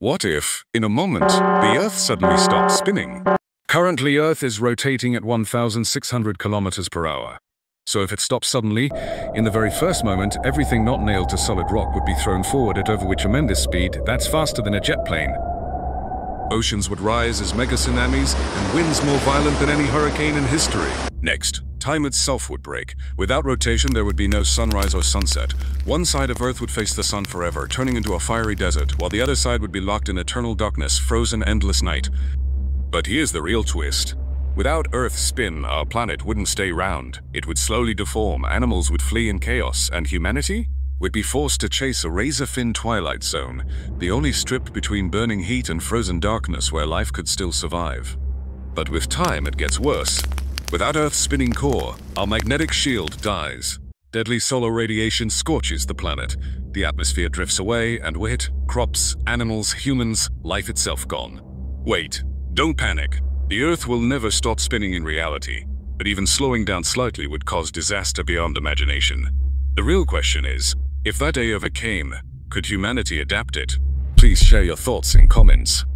What if, in a moment, the Earth suddenly stopped spinning? Currently, Earth is rotating at 1,600 kilometers per hour. So if it stopped suddenly, in the very first moment, everything not nailed to solid rock would be thrown forward at over which tremendous speed that's faster than a jet plane. Oceans would rise as mega tsunamis and winds more violent than any hurricane in history. Next, time itself would break. Without rotation, there would be no sunrise or sunset. One side of Earth would face the sun forever, turning into a fiery desert, while the other side would be locked in eternal darkness, frozen endless night. But here's the real twist. Without Earth's spin, our planet wouldn't stay round. It would slowly deform, animals would flee in chaos, and humanity would be forced to chase a razor-thin twilight zone, the only strip between burning heat and frozen darkness where life could still survive. But with time, it gets worse. Without Earth's spinning core, our magnetic shield dies. Deadly solar radiation scorches the planet. The atmosphere drifts away, and with it, crops, animals, humans, life itself gone. Wait, don't panic. The Earth will never stop spinning in reality, but even slowing down slightly would cause disaster beyond imagination. The real question is, if that day ever came, could humanity adapt it? Please share your thoughts in comments.